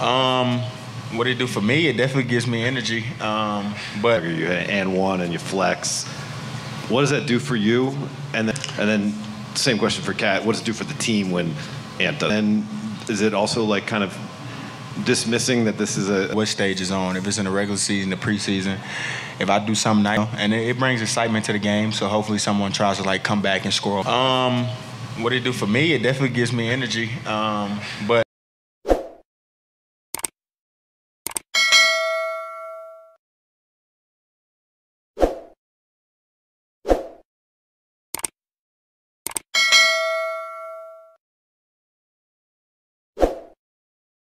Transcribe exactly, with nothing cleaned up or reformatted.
Um, what it do for me? It definitely gives me energy. Um, but you and one and you flex. What does that do for you? And then, and then, same question for Kat. What does it do for the team when Ant does? And is it also like kind of dismissing that this is a what stage is on? If it's in the regular season, the preseason, if I do something nice, and it, it brings excitement to the game. So hopefully someone tries to like come back and score. Um, what it do for me? It definitely gives me energy. Um, but